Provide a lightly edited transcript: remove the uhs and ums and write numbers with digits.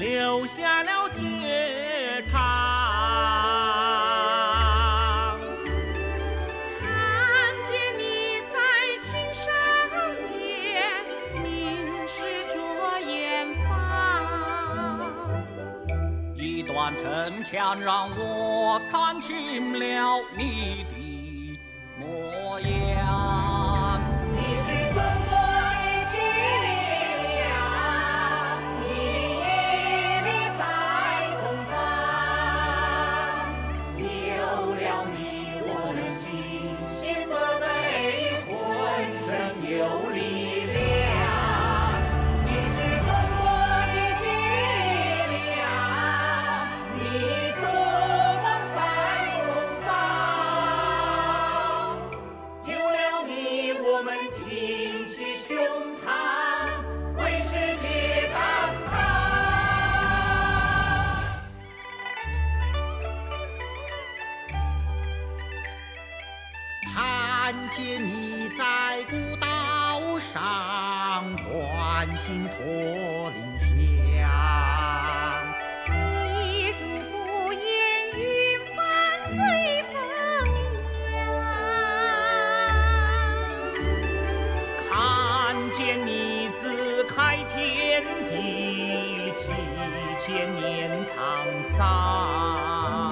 留下了街堂，看见你在青山巅凝视着远方，一段城墙让我看清了你的模样。 看见你在古道上欢欣脱离乡，你住不言云帆随风扬。看见你自开天地，几千年沧桑。